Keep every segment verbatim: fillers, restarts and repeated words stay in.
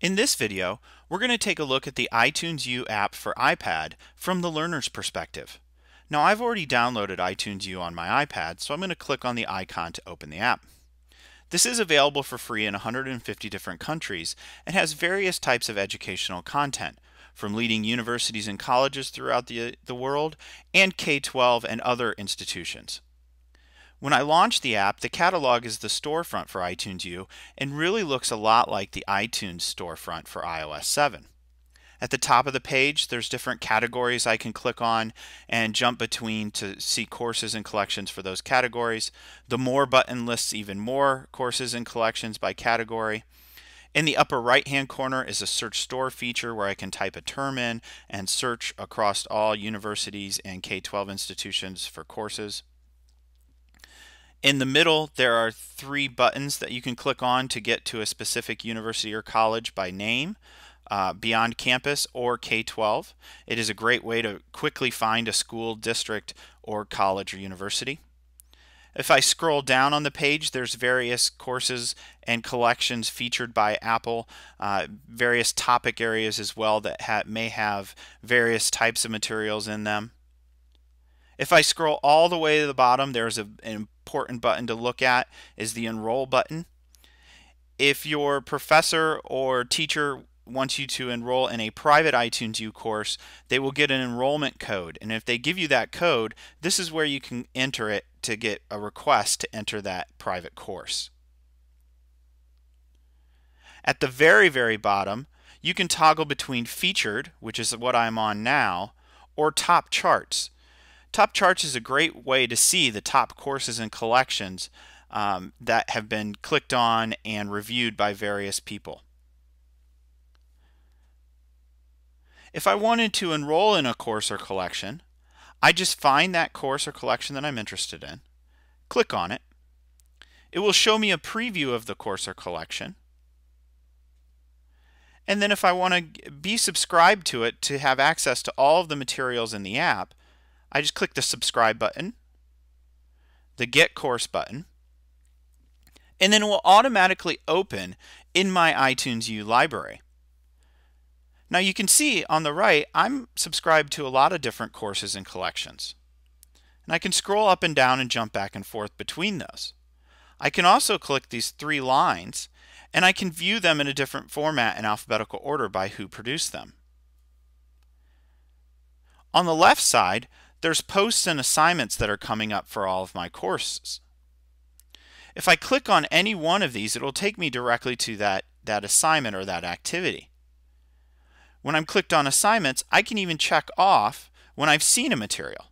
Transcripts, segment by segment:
In this video, we're going to take a look at the iTunes U app for iPad from the learner's perspective. Now, I've already downloaded iTunes U on my iPad, so I'm going to click on the icon to open the app. This is available for free in one hundred fifty different countries and has various types of educational content, from leading universities and colleges throughout the, the world and K twelve and other institutions. When I launch the app, the catalog is the storefront for iTunes U and really looks a lot like the iTunes storefront for i O S seven. At the top of the page, there's different categories I can click on and jump between to see courses and collections for those categories. The More button lists even more courses and collections by category. In the upper right-hand corner is a search store feature where I can type a term in and search across all universities and K twelve institutions for courses. In the middle, there are three buttons that you can click on to get to a specific university or college by name, uh, Beyond Campus or K twelve. It is a great way to quickly find a school, district, or college or university. If I scroll down on the page, there's various courses and collections featured by Apple, uh, various topic areas as well that ha- may have various types of materials in them. If I scroll all the way to the bottom, there's a, an important button to look at, is the Enroll button. If your professor or teacher wants you to enroll in a private iTunes U course, they will get an enrollment code. And if they give you that code, this is where you can enter it to get a request to enter that private course. At the very, very bottom, you can toggle between Featured, which is what I'm on now, or Top Charts. Top Charts is a great way to see the top courses and collections um, that have been clicked on and reviewed by various people. If I wanted to enroll in a course or collection, I just find that course or collection that I'm interested in, click on it. It will show me a preview of the course or collection. And then if I want to be subscribed to it to have access to all of the materials in the app, I just click the subscribe button, the get course button, and then it will automatically open in my iTunes U library. Now you can see on the right, I'm subscribed to a lot of different courses and collections. And I can scroll up and down and jump back and forth between those. I can also click these three lines and I can view them in a different format in alphabetical order by who produced them. On the left side, there's posts and assignments that are coming up for all of my courses. If I click on any one of these, it'll take me directly to that, that assignment or that activity. When I'm clicked on assignments, I can even check off when I've seen a material.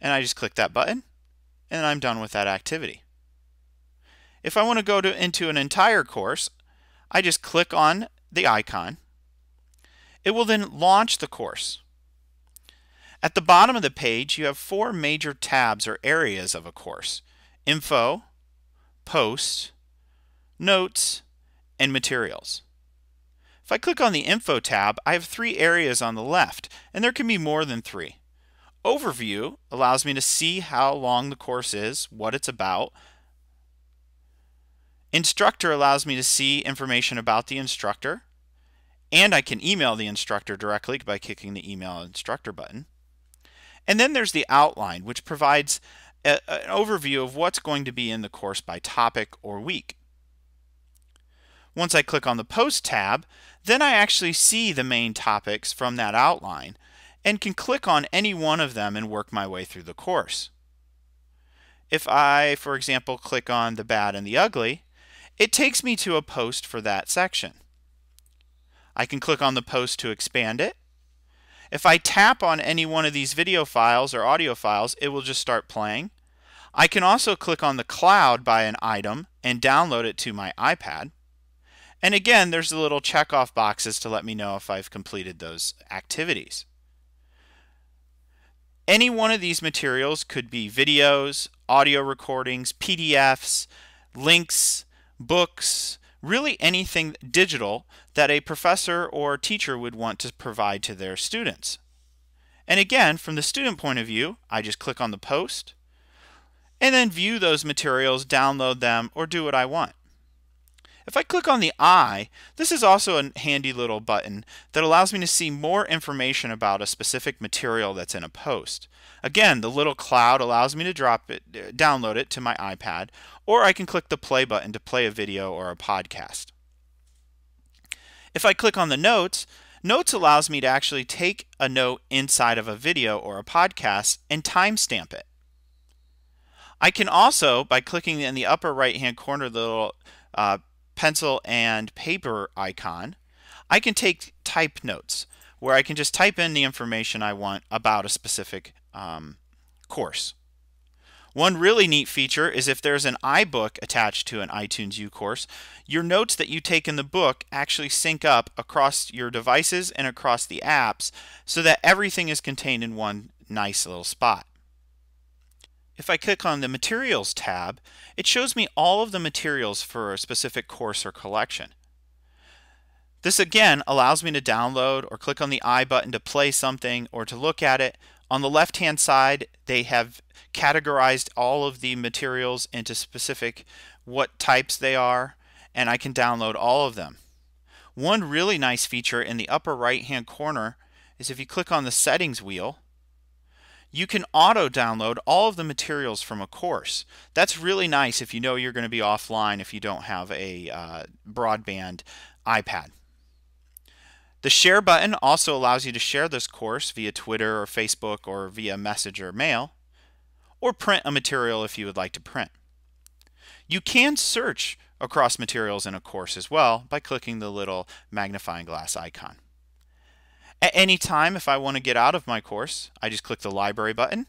And I just click that button, and I'm done with that activity. If I want to go to, into an entire course, I just click on the icon. It will then launch the course. At the bottom of the page, you have four major tabs or areas of a course: Info, Posts, Notes, and Materials. If I click on the Info tab, I have three areas on the left, and there can be more than three. Overview allows me to see how long the course is, what it's about. Instructor allows me to see information about the instructor, and I can email the instructor directly by clicking the Email Instructor button. And then there's the Outline, which provides a, an overview of what's going to be in the course by topic or week. Once I click on the Post tab, then I actually see the main topics from that outline and can click on any one of them and work my way through the course. If I, for example, click on the Bad and the Ugly, it takes me to a post for that section. I can click on the post to expand it. If I tap on any one of these video files or audio files, it will just start playing. I can also click on the cloud by an item and download it to my iPad. And again, there's the little check-off boxes to let me know if I've completed those activities. Any one of these materials could be videos, audio recordings, P D Fs, links, books, really anything digital that a professor or teacher would want to provide to their students. And again, from the student point of view, I just click on the post and then view those materials, download them, or do what I want. If I click on the eye, this is also a handy little button that allows me to see more information about a specific material that's in a post. Again, the little cloud allows me to drop it, download it to my iPad, or I can click the play button to play a video or a podcast. If I click on the notes, notes allows me to actually take a note inside of a video or a podcast and timestamp it. I can also, by clicking in the upper right hand corner, the little uh, pencil and paper icon, I can take type notes, where I can just type in the information I want about a specific um, course. One really neat feature is if there's an iBook attached to an iTunes U course, your notes that you take in the book actually sync up across your devices and across the apps so that everything is contained in one nice little spot. If I click on the Materials tab, it shows me all of the materials for a specific course or collection. This again allows me to download or click on the I button to play something or to look at it. On the left-hand side, they have categorized all of the materials into specific what types they are, and I can download all of them. One really nice feature in the upper right-hand corner is if you click on the Settings wheel, you can auto-download all of the materials from a course. That's really nice if you know you're going to be offline if you don't have a uh, broadband iPad. The Share button also allows you to share this course via Twitter or Facebook or via Messenger mail, or print a material if you would like to print. You can search across materials in a course as well by clicking the little magnifying glass icon. At any time, if I want to get out of my course, I just click the Library button,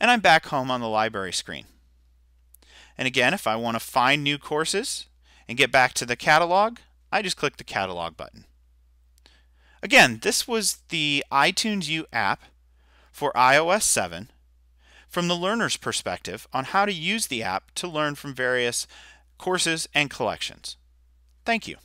and I'm back home on the Library screen. And again, if I want to find new courses and get back to the catalog, I just click the Catalog button. Again, this was the iTunes U app for i O S seven from the learner's perspective on how to use the app to learn from various courses and collections. Thank you.